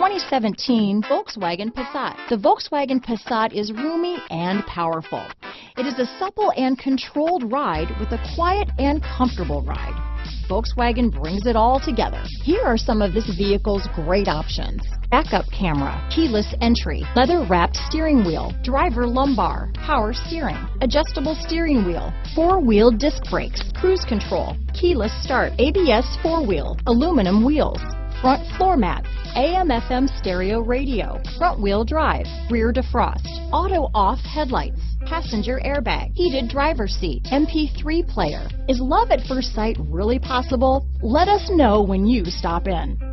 2017 Volkswagen Passat. The Volkswagen Passat is roomy and powerful. It is a supple and controlled ride with a quiet and comfortable ride. Volkswagen brings it all together. Here are some of this vehicle's great options: backup camera, keyless entry, leather-wrapped steering wheel, driver lumbar, power steering, adjustable steering wheel, four-wheel disc brakes, cruise control, keyless start, ABS four-wheel, aluminum wheels, front floor mats, AM/FM stereo radio, front-wheel drive, rear defrost, auto-off headlights, passenger airbag, heated driver's seat, MP3 player. Is love at first sight really possible? Let us know when you stop in.